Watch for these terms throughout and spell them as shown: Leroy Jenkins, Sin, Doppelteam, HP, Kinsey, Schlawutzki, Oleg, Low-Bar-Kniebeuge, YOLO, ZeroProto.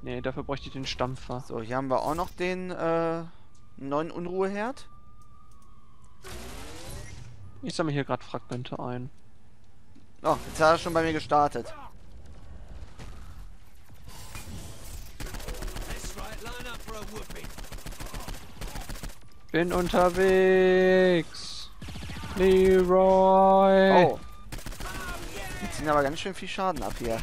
Nee, dafür bräuchte ich den Stampfer. So, hier haben wir auch noch den neuen Unruheherd. Ich sammle hier gerade Fragmente ein. Oh, jetzt hat er schon bei mir gestartet. Bin unterwegs. Leroy. Oh. Die ziehen aber ganz schön viel Schaden ab hier.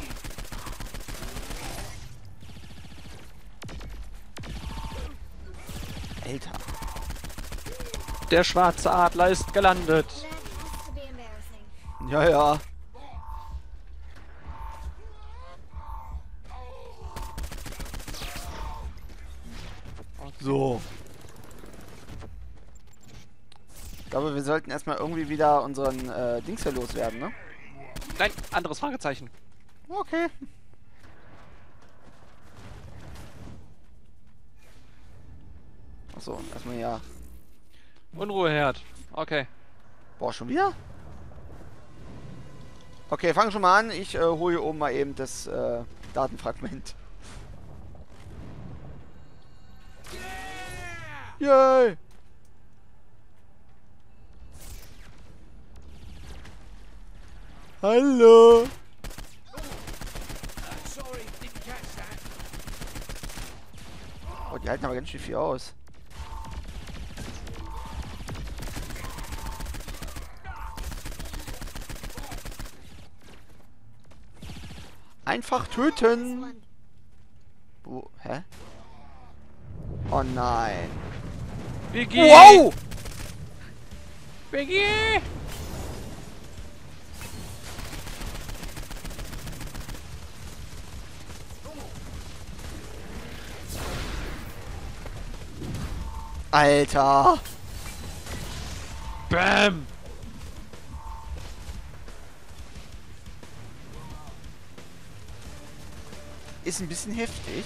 Alter. Der schwarze Adler ist gelandet. Ja, ja. So. Ich glaube, wir sollten erstmal irgendwie wieder unseren Dings hier loswerden, ne? Nein, anderes Fragezeichen. Okay. Achso, erstmal ja. Unruheherd. Okay. Boah, schon wieder? Okay, fang schon mal an. Ich hole hier oben mal eben das Datenfragment. Yay! Hallo! Oh, die halten aber ganz schön viel aus. Einfach töten! Wo? Hä? Oh nein! Biggie! Wow! Biggie! Alter! Bam! Ist ein bisschen heftig.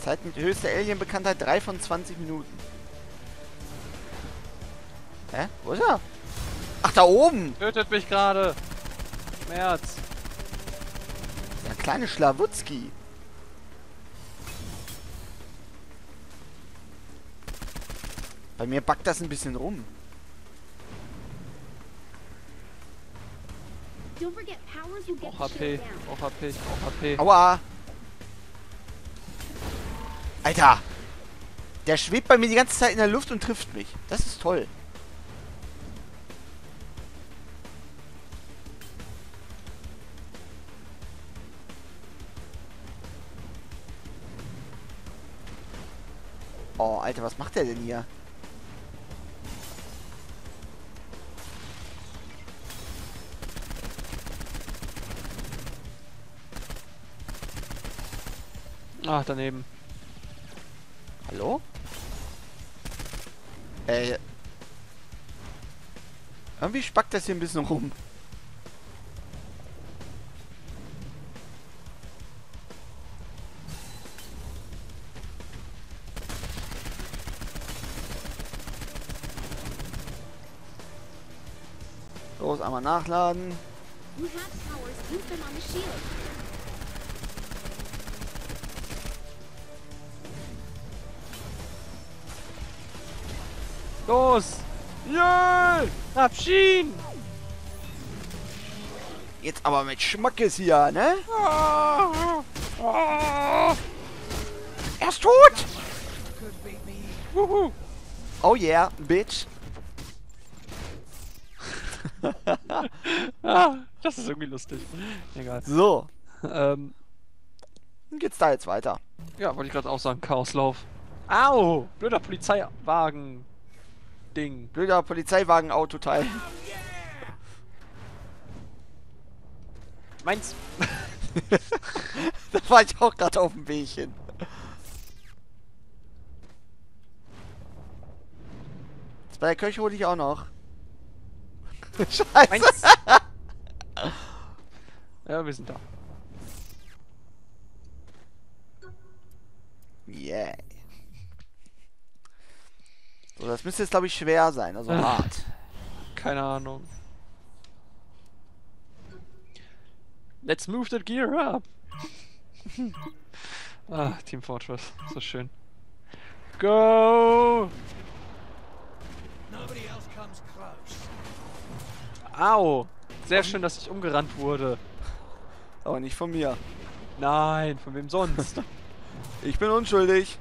Zeit mit höchster Alien-Bekanntheit 3 von 20 Minuten. Hä? Wo ist er? Ach, da oben! Tötet mich gerade! Schmerz! Der kleine Schlawutzki! Bei mir backt das ein bisschen rum. Auch HP, auch HP, auch HP. Aua! Alter! Der schwebt bei mir die ganze Zeit in der Luft und trifft mich. Das ist toll. Oh, Alter, was macht der denn hier? Ach, daneben. Hallo? Ey. Irgendwie spackt das hier ein bisschen rum. Los, einmal nachladen. Los! Yay! Abschied! Jetzt aber mit Schmackes hier, ne? Er ist tot! Wuhu. Oh yeah, bitch! Das ist irgendwie lustig. Egal. So. Geht's da jetzt weiter? Ja, wollte ich gerade auch sagen, Chaoslauf. Au! Blöder Polizeiwagen! Ding. Blöder Polizeiwagen-Autoteil. Meins. Da war ich auch gerade auf dem Weg hin. Bei der Kirche hole ich auch noch. Scheiße. Meins. Ja, wir sind da. Yeah. So, das müsste jetzt, glaube ich, schwer sein, also hart. Keine Ahnung. Let's move that gear up! Ah, Team Fortress, so schön. Go! Nobody else comes close. Au! Sehr schön, dass ich umgerannt wurde. Aber nicht von mir. Nein, von wem sonst? Ich bin unschuldig.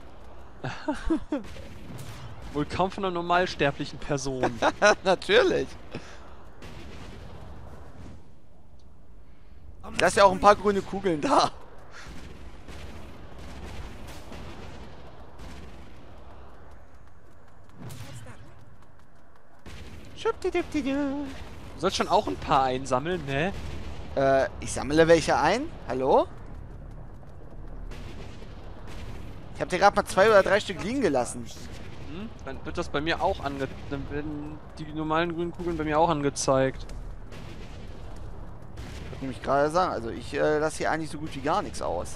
Wohl kaum von einer normalsterblichen Person. Natürlich. Da ist ja auch ein paar grüne Kugeln da. Du sollst schon auch ein paar einsammeln, ne? Ich sammle welche ein. Hallo? Ich hab dir gerade mal 2 oder 3 Stück liegen gelassen. Hm? Dann wird das bei mir auch angezeigt. Dann werden die normalen grünen Kugeln bei mir auch angezeigt. Ich wollte nämlich gerade sagen, also ich lasse hier eigentlich so gut wie gar nichts aus.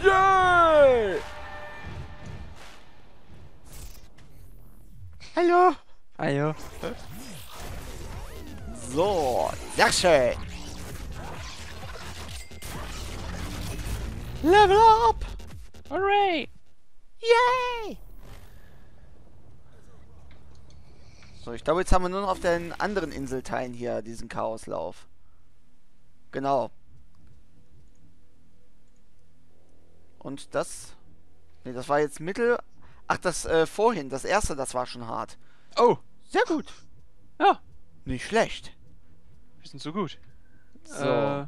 Yay! Hallo! Hallo! So, sehr schön! Level up! Hooray! Yay! So, ich glaube, jetzt haben wir nur noch auf den anderen Inselteilen hier diesen Chaoslauf. Genau. Und das... Ne, das war jetzt mittel... Ach, das vorhin, das erste, das war schon hart. Oh! Sehr gut! Ja! Nicht schlecht! Wir sind so gut. So.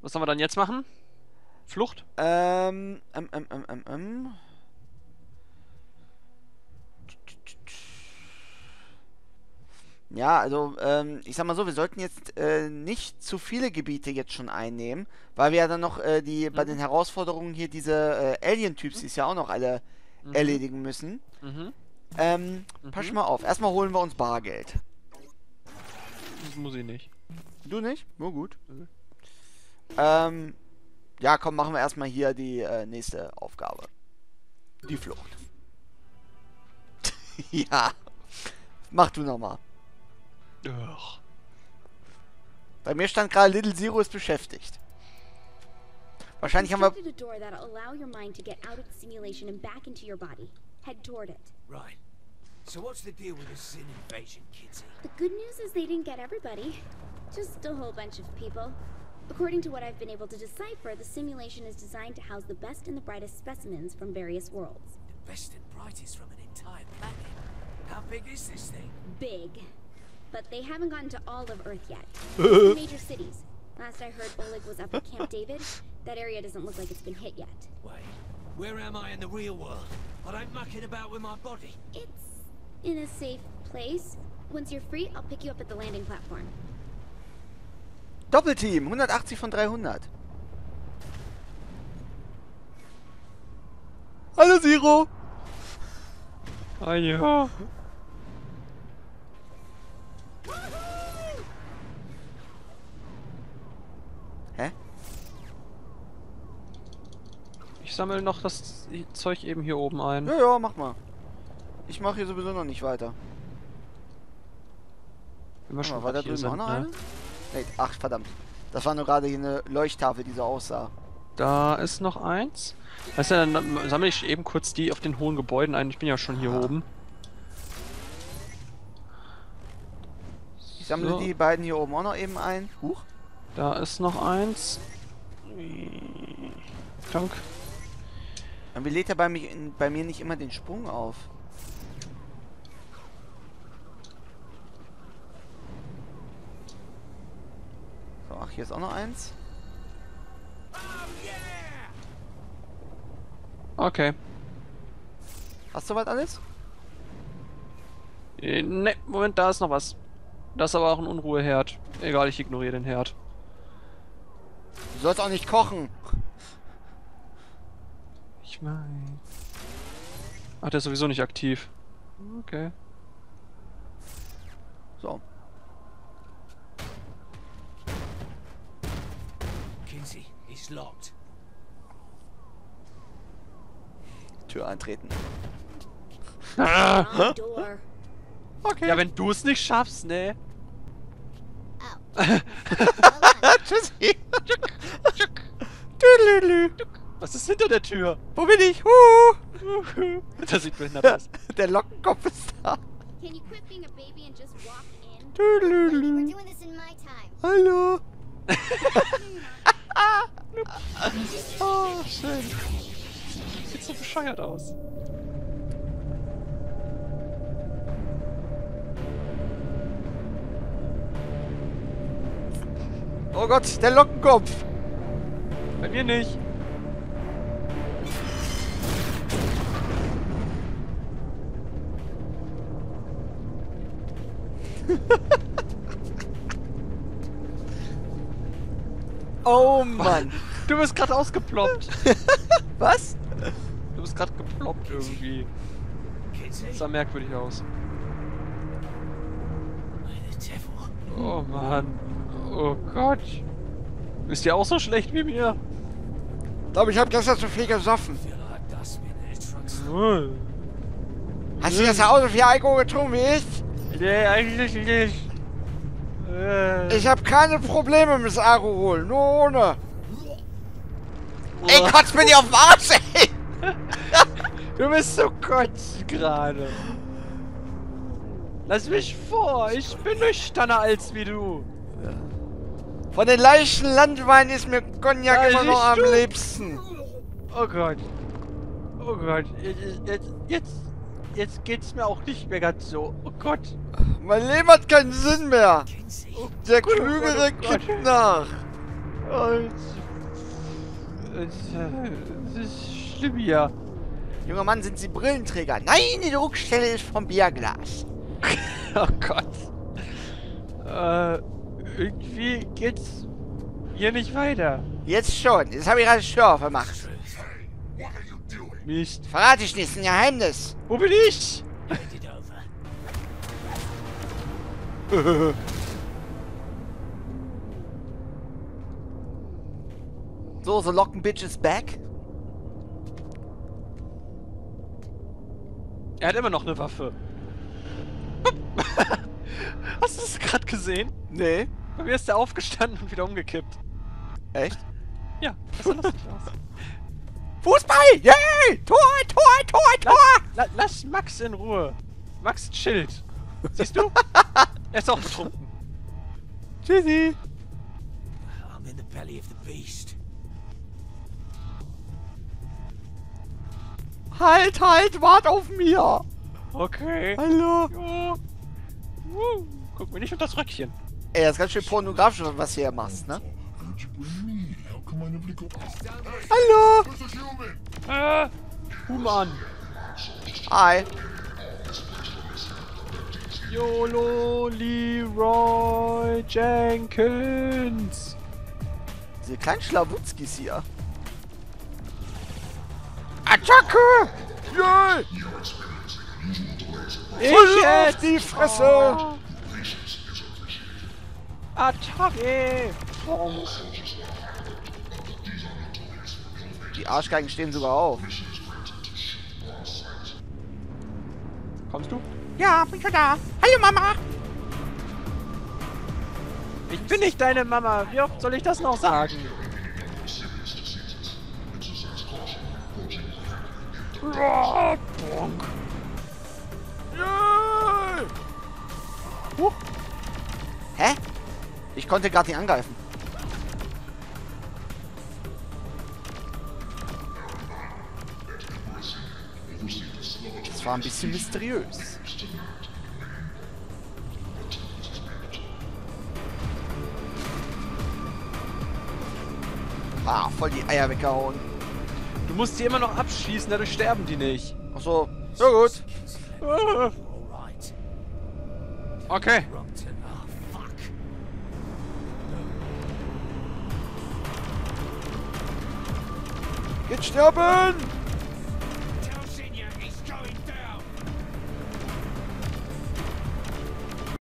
Was sollen wir dann jetzt machen? Flucht? Ja, also, ich sag mal so, wir sollten jetzt nicht zu viele Gebiete jetzt schon einnehmen, weil wir ja dann noch bei den Herausforderungen hier diese Alien-Typs, die es ja auch noch alle erledigen müssen. Pass mal auf, erstmal holen wir uns Bargeld. Das muss ich nicht. Du nicht? Nur gut. Mhm. Ja, komm, machen wir erstmal hier die nächste Aufgabe. Die Flucht. Ja. Mach du nochmal. Bei mir stand gerade, Little Zero ist beschäftigt. Wahrscheinlich haben wir... Right. So what's the deal with the Sin invasion, Kitty? The good news is they didn't get everybody. Just a whole bunch of people. According to what I've been able to decipher, the simulation is designed to house the best and the brightest specimens from various worlds. The best and brightest from an entire planet? How big is this thing? Big. But they haven't gotten to all of Earth yet. Major cities. Last I heard, Oleg was up at Camp David. That area doesn't look like it's been hit yet. Wait, where am I in the real world? I don't mucking about with my body. It's in a safe place. Once you're free, I'll pick you up at the landing platform. Doppelteam, 180 von 300. Hallo Zero. Oh ja. Hä? Ich sammle noch das Zeug eben hier oben ein. Ja, ja, mach mal. Ich mache hier sowieso noch nicht weiter. Wenn wir schon weiter drüben sind, auch noch eine? Nee, ach, verdammt. Das war nur gerade hier eine Leuchttafel, die so aussah. Da ist noch eins. Weißt du, dann sammle ich eben kurz die auf den hohen Gebäuden ein. Ich bin ja schon hier oben. Ich sammle die beiden hier oben auch noch eben ein. Huch. Da ist noch eins. Dank. Dann lädt er bei mir nicht immer den Sprung auf. So, ach, hier ist auch noch eins. Okay. Hast du soweit alles? Ne, Moment, da ist noch was. Das ist aber auch ein Unruheherd. Egal, ich ignoriere den Herd. Du sollst auch nicht kochen. Ich meine... Ach, der ist sowieso nicht aktiv. Okay. So. Kinsey, it's locked. Tür eintreten. Okay. Ja, wenn du es nicht schaffst, ne? Tschüssi. Was ist hinter der Tür? Wo bin ich? Das sieht behindert aus. Der Lockenkopf ist da. Hallo. Oh, schön. Sieht so bescheuert aus. Oh Gott, der Lockenkopf! Bei mir nicht! Oh Mann! Du bist gerade ausgeploppt! Was? Du bist gerade geploppt irgendwie. Das sah merkwürdig aus. Oh Mann! Oh Gott. Ist dir auch so schlecht wie mir? Ich glaube, ich habe gestern zu viel gesoffen. Hast du gestern auch so viel Alkohol getrunken wie ich? Nee, eigentlich nicht. Ich habe keine Probleme mit Alkohol, nur ohne. Oh. Ey, kotzt mir nicht auf den Arsch, ey! Du bist so kotzig gerade. Lass mich vor, ich bin nüchterner als wie du. Von den leichten Landweinen ist mir Cognac immer noch am liebsten. Oh Gott. Oh Gott. Jetzt geht's mir auch nicht mehr ganz so. Oh Gott. Mein Leben hat keinen Sinn mehr. Der Klügere kippt nach. Das ist schlimm hier. Junger Mann, sind Sie Brillenträger? Nein, die Druckstelle ist vom Bierglas. Oh Gott. Irgendwie geht's hier nicht weiter. Jetzt schon. Jetzt habe ich gerade Stör aufgemacht. Mist. Verrate ich nicht, ist ein Geheimnis. Wo bin ich? So locken bitches back. Er hat immer noch eine Waffe. Hast du das gerade gesehen? Nee. Bei mir ist der aufgestanden und wieder umgekippt. Echt? Ja, das sah lustig aus. Fußball! Yay! Tor, Tor, Tor, Tor! Lass Max in Ruhe. Max chillt. Siehst du? Er ist auch betrunken. Tschüssi. I'm in the belly of the beast. Halt, halt, wart auf mir! Okay. Hallo. Jo. Guck mir nicht unter das Röckchen. Ey, das ist ganz schön pornografisch, was du hier machst, ne? Hallo! Human! Hi! YOLO Leroy Jenkins! Diese kleinen Schlawutzkis hier. Attacke! Yeah. Ich auf die Fresse! Oh. Attacke! Oh. Die Arschgeigen stehen sogar auf. Kommst du? Ja, bin schon da. Hallo Mama! Ich bin nicht deine Mama. Wie oft soll ich das noch sagen? Oh, bonk. Yeah. Hä? Ich konnte gerade nicht angreifen. Das war ein bisschen mysteriös. Ah, voll die Eier weggehauen. Du musst die immer noch abschießen, dadurch sterben die nicht. Ach so, ja gut. Okay. Jetzt sterben!